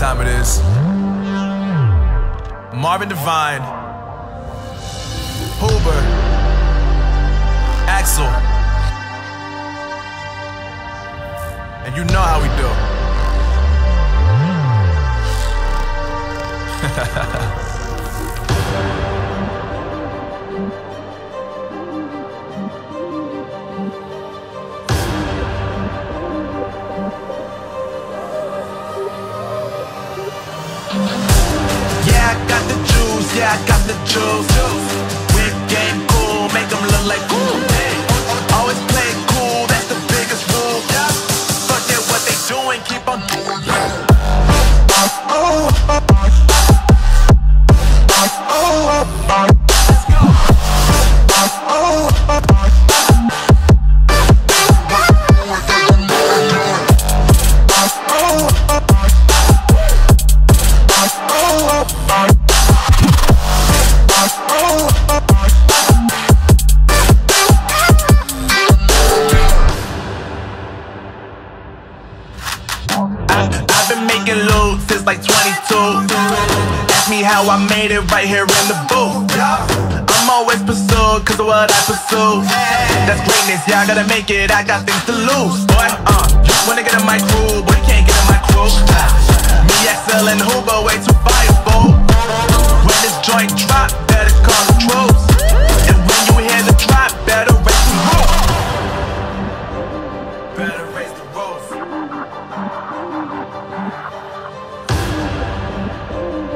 time it is. Marvin Devine, Huber, Axel, and you know how we do. Yeah, I got the juice, yeah, I got the juice. Whip game cool, make them look like cool. Always play cool, that's the biggest rule. Fuck that what they doing, keep on doing. I've been making loot since like 22. Ask me how I made it right here in the booth. I'm always pursued cause of what I pursue. That's greatness, yeah, I gotta make it, I got things to lose. Boy, wanna get in my crew, but you can't get in my crew. Me, Excel, and Huber, way too fireball. When this joint drop, better call the troops. And when you hear the drop, better raise the roof. Better raise the roof.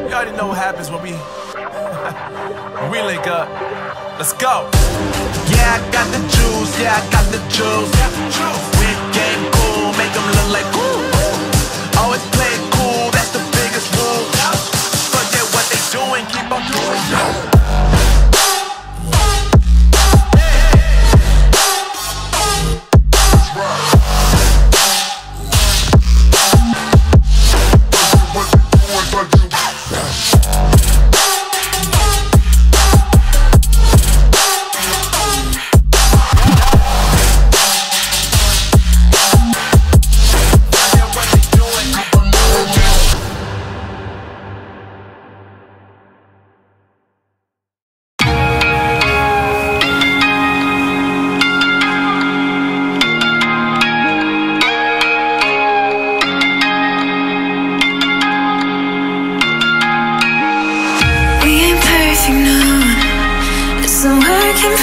You already know what happens when we link up. Let's go. Yeah, I got the juice, yeah, I got the juice. Whip game cool, make them look like cool. Always play cool, that's the biggest rule. Forget what they doing, keep on doing.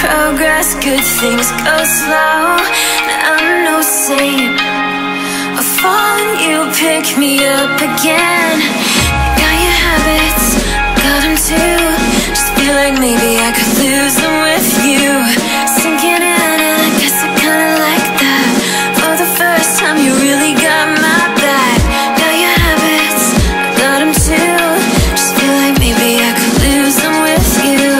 Progress, good things go slow. I'm no saint. I fall and you pick me up again. Got your habits, got them too. Just feel like maybe I could lose them with you. Sinking in, and I guess I kinda like that. For the first time you really got my back. Got your habits, got them too. Just feel like maybe I could lose them with you.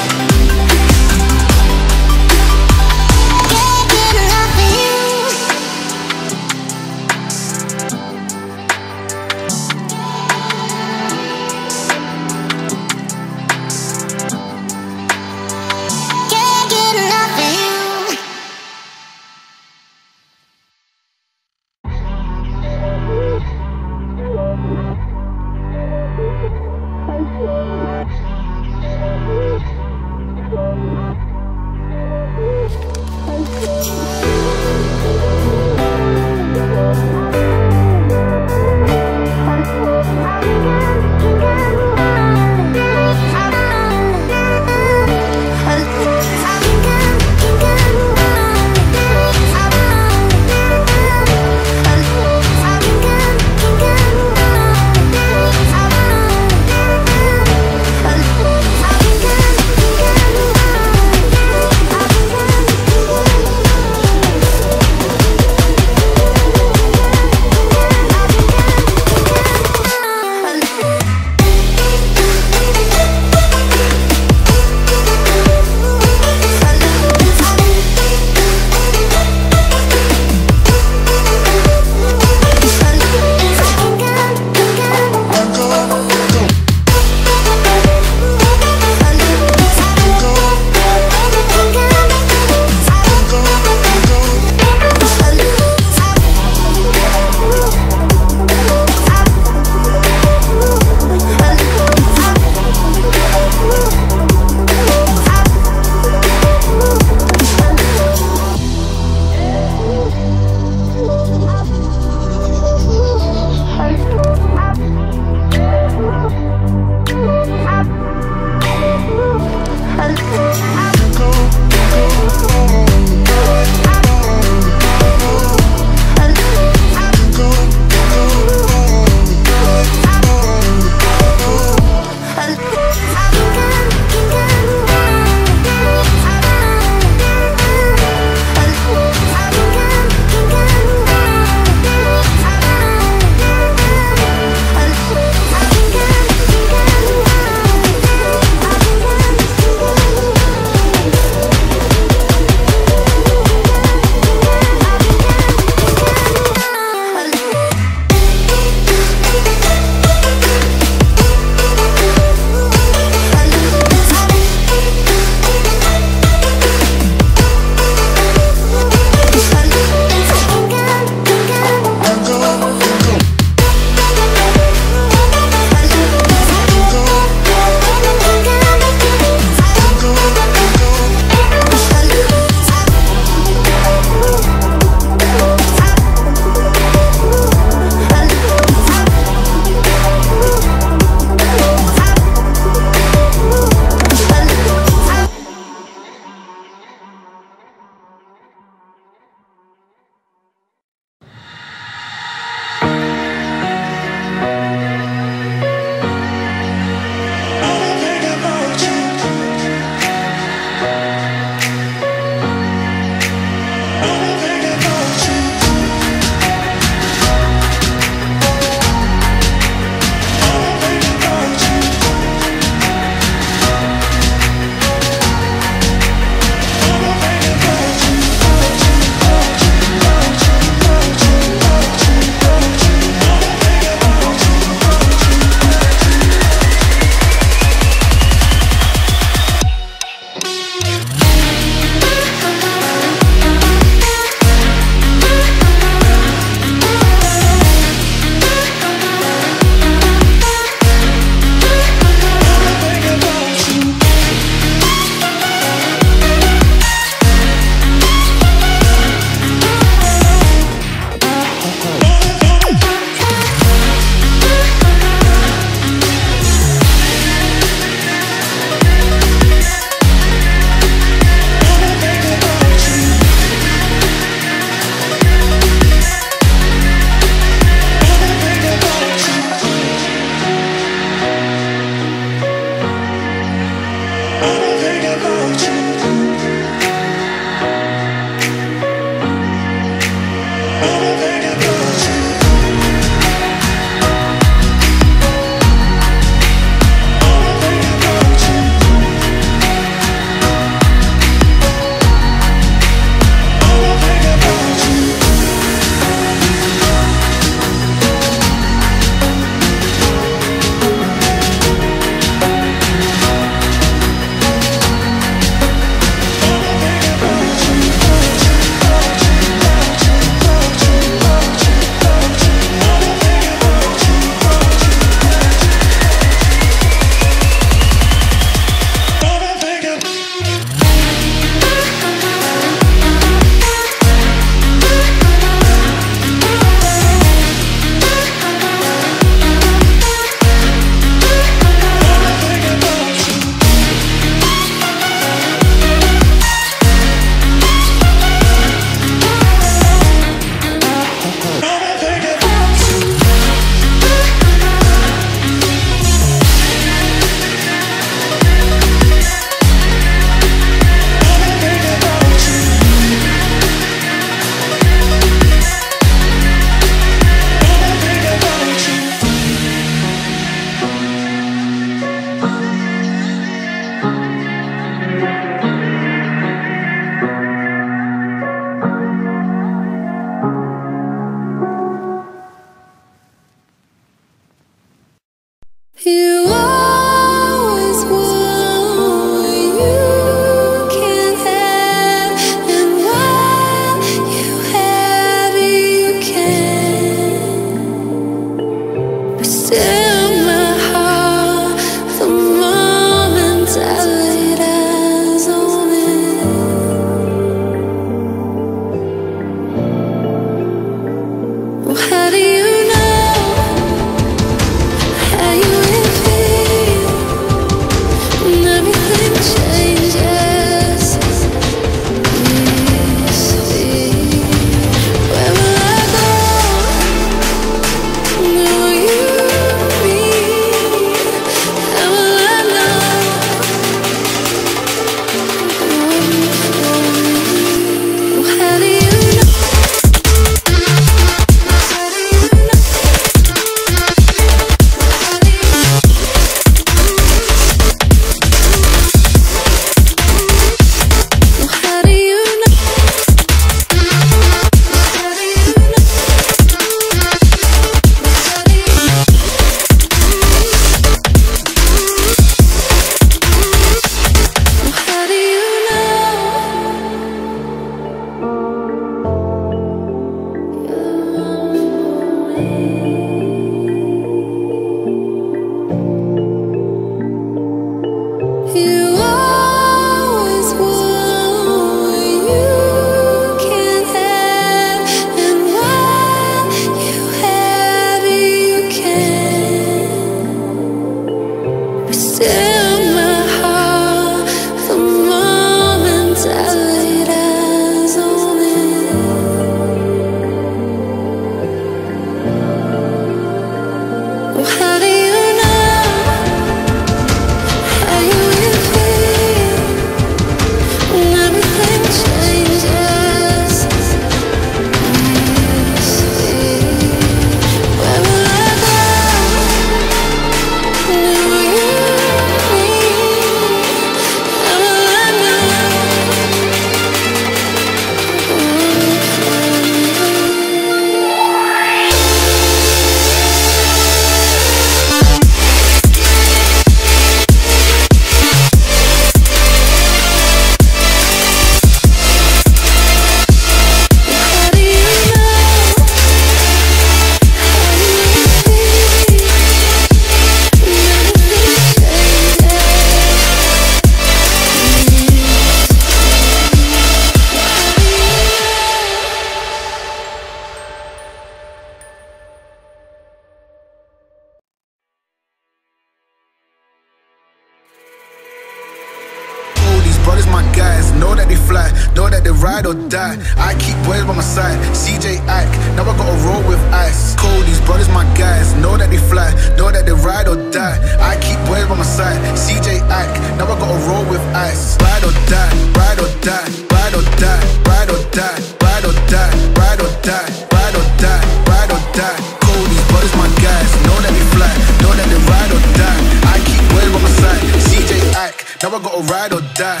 ride or die. I keep boys by my side, CJ Ike. Now I gotta roll with ice. Cold, these brothers my guys. Know that they fly, know that they ride or die. I keep boys by my side, CJ Ike. Now I gotta roll with ice. Ride or die, ride or die, ride or die, ride or die, ride or die, ride or die, ride or die, ride or die. Cold, these brothers my guys. Know that they fly, know that they ride or die. I keep boys by my side, CJ Ike. Now I gotta ride or die.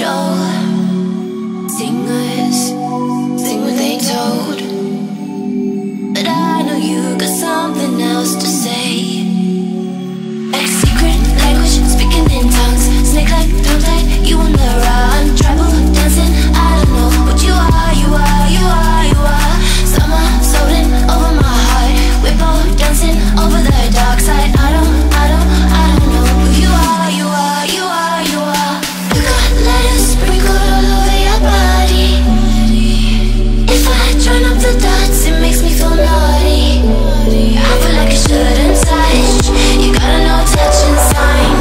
show. Singers sing what they told, but I know you got something else to say. A secret language, speaking in tongues. Snake-like, tongue-like, you on the run. Tribal dancing, I don't know what you are, you are, you are, you are. Summer floating over my heart. We're both dancing over the dark side. I don't know who you are, you are, you are, you are. You got letters sprinkled all over your body. If I join up the dots, it makes me feel naughty. I feel like I shouldn't touch. You got a no-touching sign.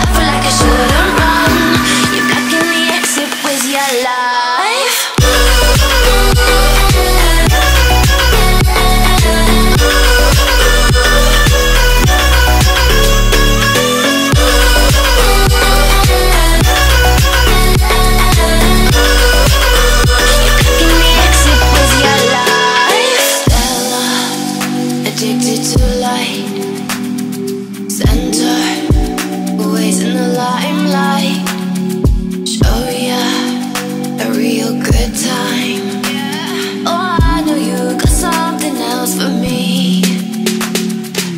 I feel like I shouldn't run. You're blocking the exit with your life. You're blocking the exit with your life. Stella, addicted to light. Center, always in the limelight. Show ya a real good time. Oh, I know you got something else for me.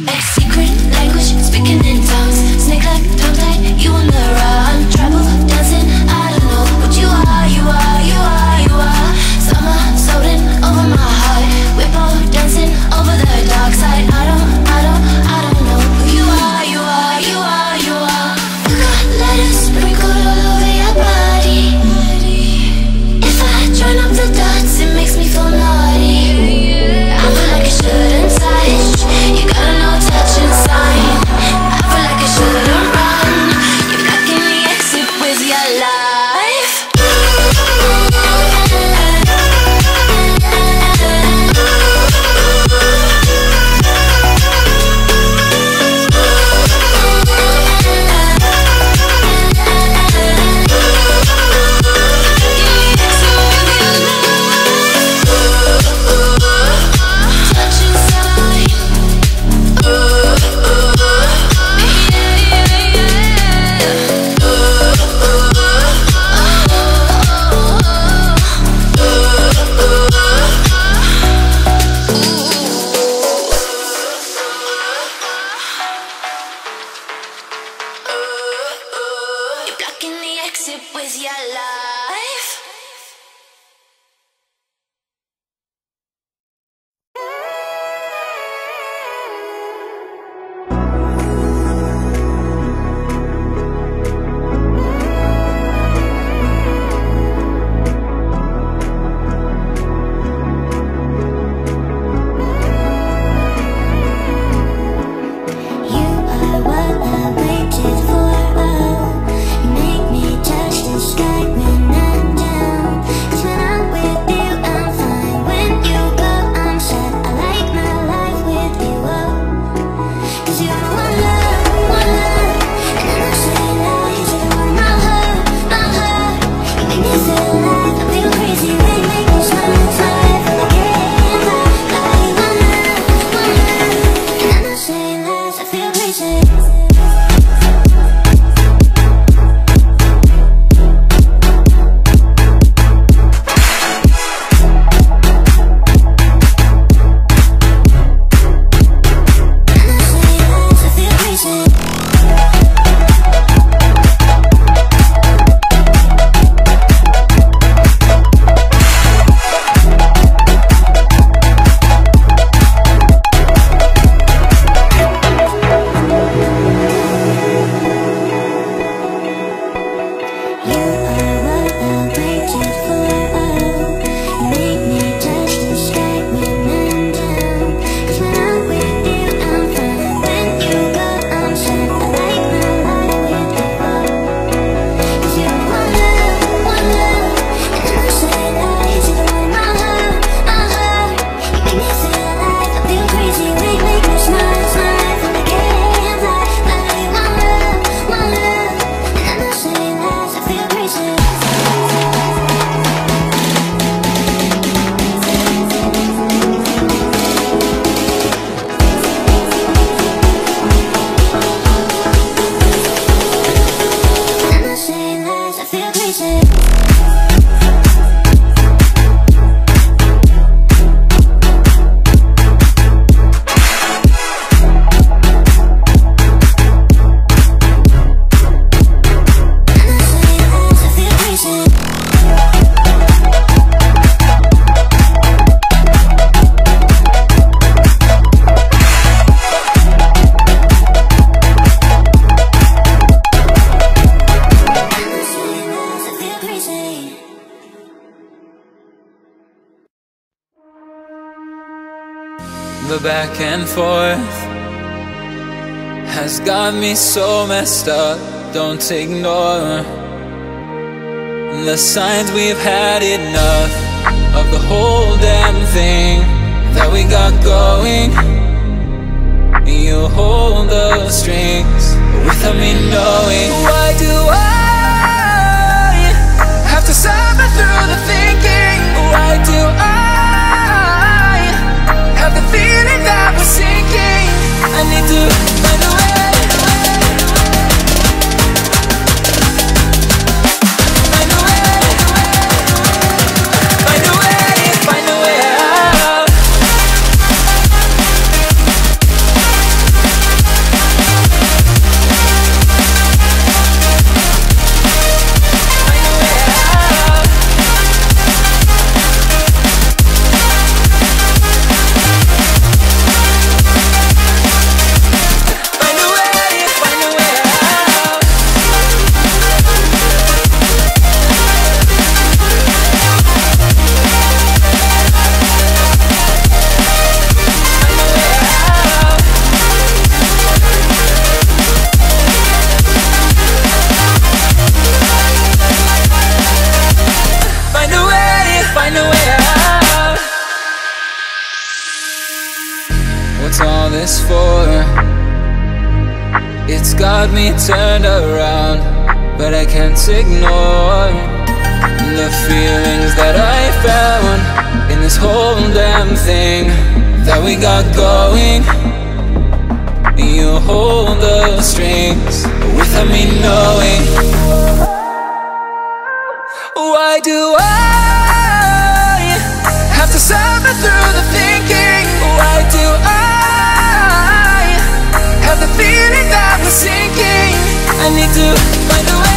A secret language, speaking in tongues. Snake-like, tongue-like, you on the run. Tribal dancing, I don't know what you are, you are, you are, you are. Summer floating over my heart. We're both dancing over the dark side. I don't know who you are, you are, you are, you are. You got letters sprinkled all over your body. If I join up the dots, it makes me feel naughty. I feel like I shouldn't touch. You got a no-touching sign. I feel like I shouldn't run. You're blocking the exit with your life. You're blocking the exit with your life. Sky when I'm down. the back and forth has got me so messed up. Don't ignore the signs, we've had enough of the whole damn thing that we got going. You hold the strings without me knowing. Why do I have to suffer through the thinking? Why do I have the feeling that we're sinking? I need to find a way. It's got me turned around, but I can't ignore the feelings that I found in this whole damn thing that we got going. You hold the strings without me knowing. Why do I have to suffer through the thinking? Why do I have the feeling that we're sinking? I need to find a way.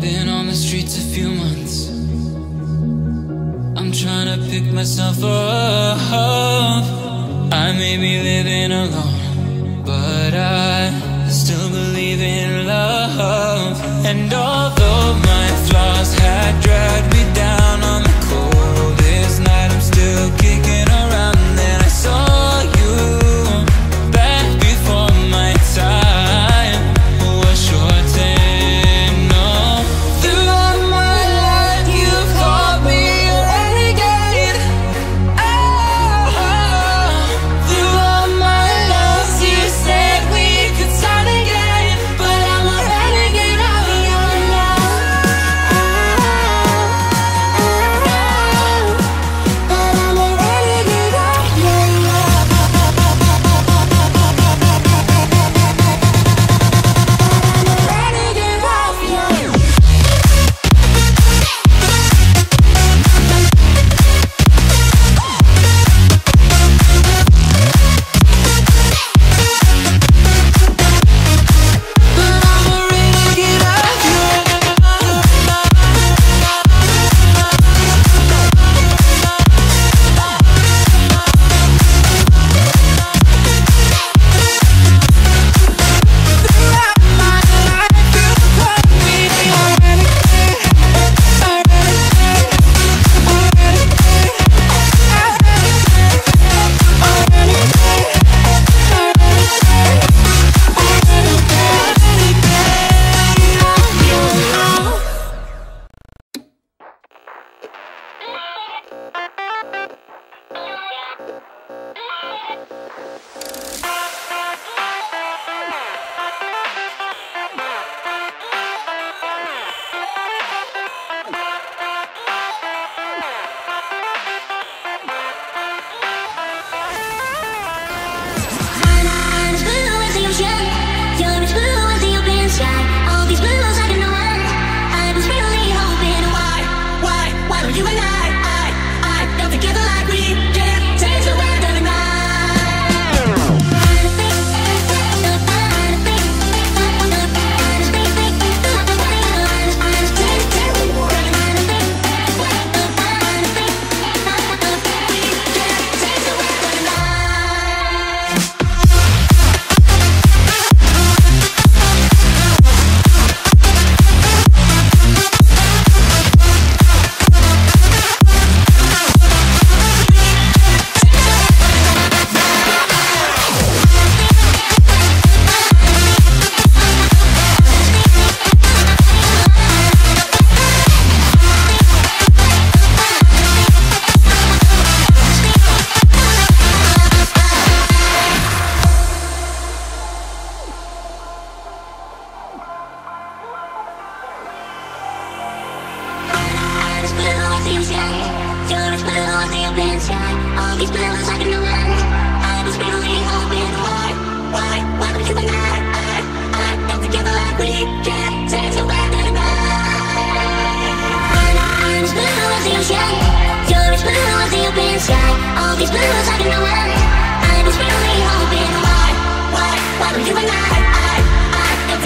Been on the streets a few months. I'm trying to pick myself up. I may be living alone, but I still believe in love. And although my flaws had dragged me down on the coldest night, I'm still kicking around. Then I saw you.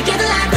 Together like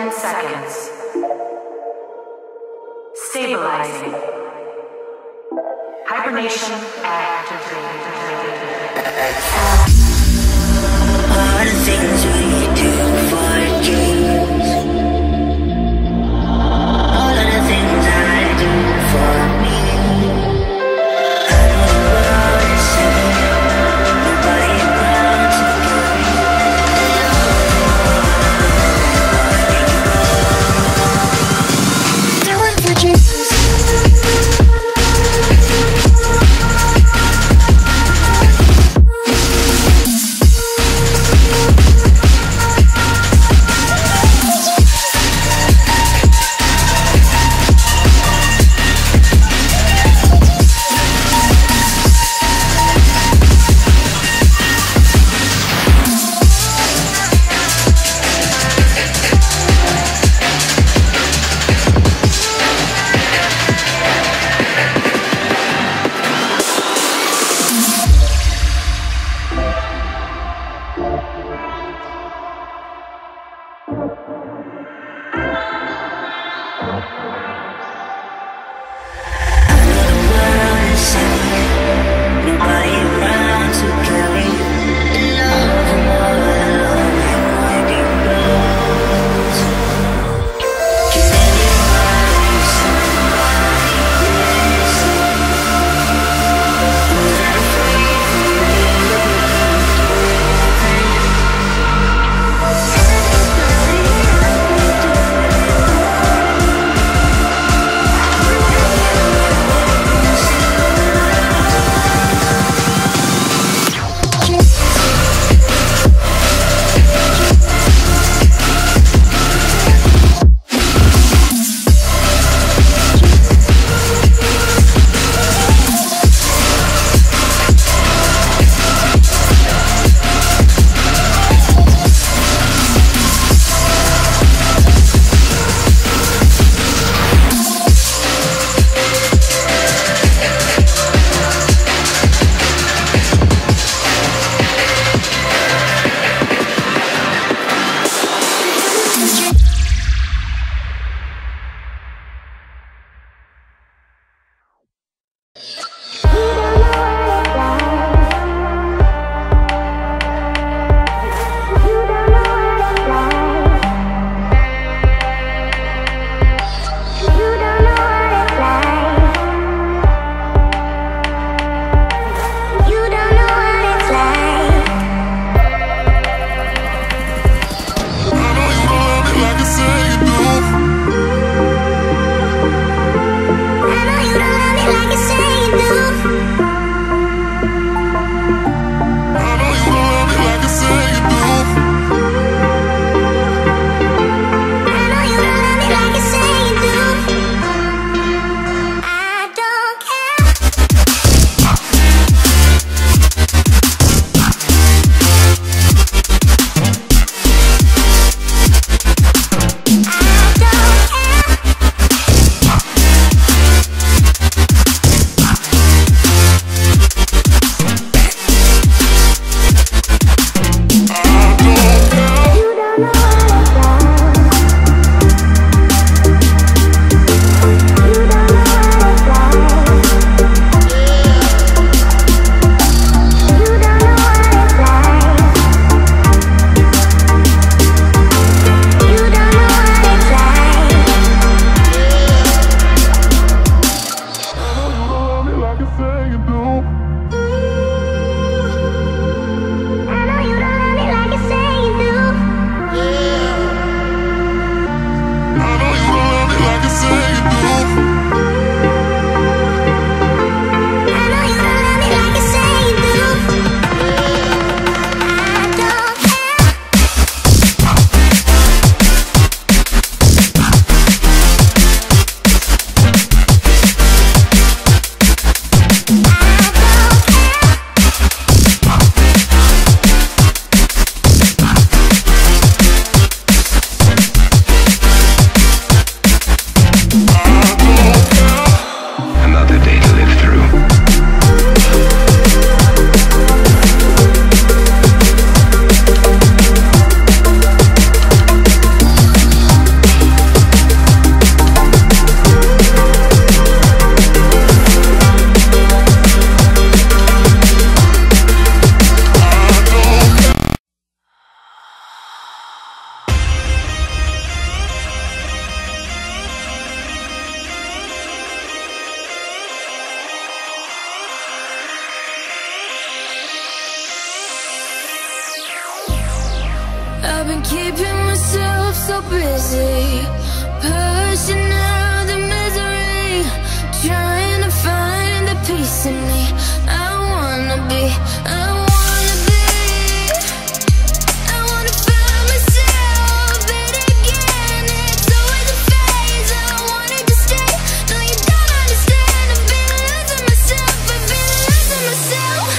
10 seconds. Stabilizing. Hibernation activated. All the things we do for dreams. All of the things I do for me. I don't know what to say. Nobody wants to go. Oh, do it for Jesus. I've been keeping myself so busy, pushing out the misery, trying to find the peace in me. I wanna find myself, but again, it's always a phase. I wanted to stay, no, you don't understand. I've been losing myself, I've been losing myself.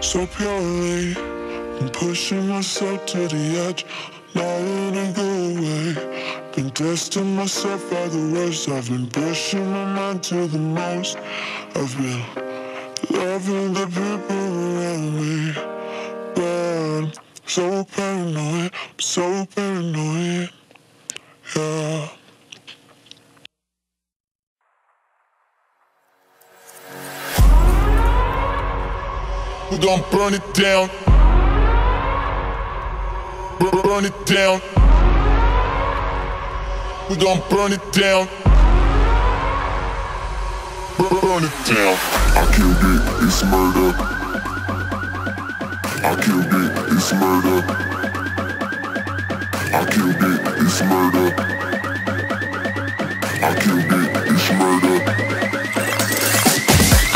So purely, I'm pushing myself to the edge, not letting go away. Been testing myself for the worst, I've been pushing my mind to the most. I've been loving the people around me, but I'm so paranoid, I'm so paranoid, yeah. We gon' burn it down. Burn it down. We gon' burn it down. Burn it down. I killed it, it's murder. I killed it, it's murder. I killed it, it's murder. I killed it, it's murder.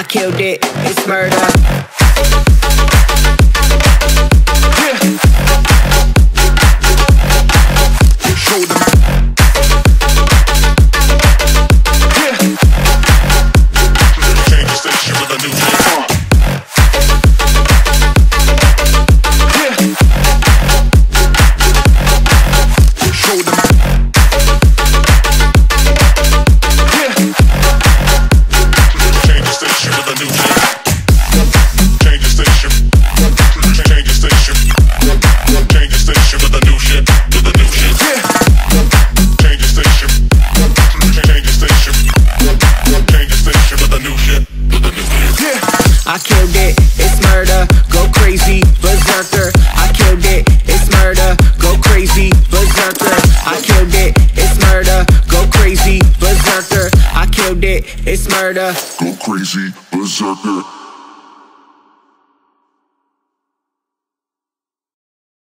I killed it. I killed it, it's murder. I killed it, it's murder, go crazy, berserker. I killed it, it's murder, go crazy, berserker. I killed it, it's murder, go crazy, berserker. I killed it, it's murder, go crazy, berserker.